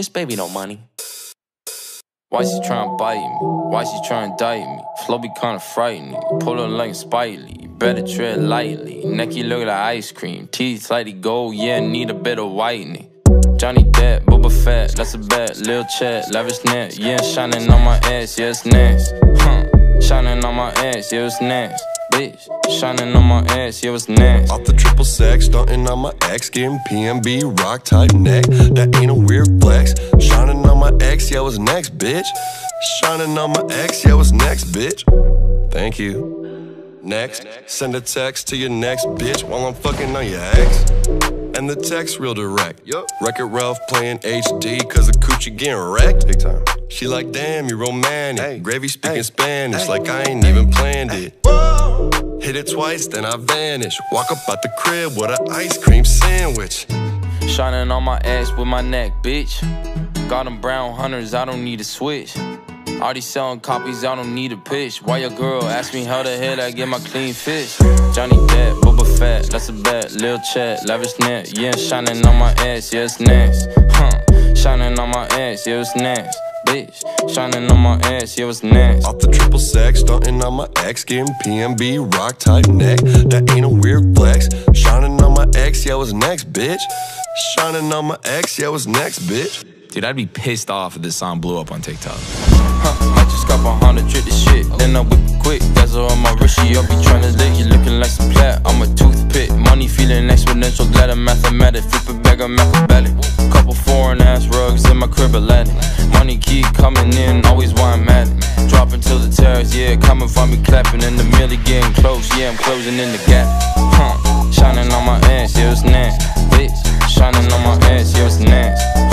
This baby no money. Why she tryna bite me? Why she tryna date me? Flow be kinda frightening. Pull up like Spidey. Better tread lightly. Necky look like ice cream. Teeth slightly gold, yeah, need a bit of whitening. Johnny Depp, Boba Fett, that's a bet. Lil' Chet, lavish net, yeah, shining on my ass, yeah, it's next. Shining on my ass, yeah, it's next. Bitch, shining on my ass, yeah, it's next. Off the triple sex, stunting on my ex, getting PMB, rock type neck. That ain't a weird flex. Shining on my ex, yeah, what's next, bitch? Shining on my ex, yeah, what's next, bitch? Thank you. Next, send a text to your next bitch while I'm fucking on your ex. And the text real direct. Wreck-It Ralph playing HD, cause the coochie getting wrecked. Big time. She like, damn, you romantic. Hey. Gravy speaking Spanish, like I ain't even planned it. Whoa. Hit it twice, then I vanish. Walk up out the crib with an ice cream sandwich. Shining on my ass with my neck, bitch. Got them brown hunters, I don't need a switch. Already selling copies, I don't need a pitch. Why your girl ask me how the hell I get my clean fish? Johnny Depp, Boba Fett, that's a bet. Lil' Chet, lavish net, yeah, shining on my ass, yeah, it's next. Shining on my ass, yeah, it's next. Bitch, shining on my ass, yeah, what's next? Off the triple sex, stunting on my ex, getting PMB, rock type neck. That ain't a weird flex. Shining on my ex, yeah, what's next, bitch? Shining on my ex, yeah, what's next, bitch? Dude, I'd be pissed off if this song blew up on TikTok. I just got my Honda, trick this shit. Then I whip it quick, bezel on my wrist. I'll be trying to lick you, looking like some plat. I'm a toothpick, money feeling exponential. Glad I'm mathematic, flip it back, I'm acrobatic. Couple foreign ass rugs in my crib, Aladdin. Money keep coming in, always why I'm at it. Dropping to the terrace, yeah, come and find me clapping. In the middle, getting close, yeah, I'm closing in the gap. Shining on my ass, yeah, it's next. Bitch, shining on my ass, yeah, it's next.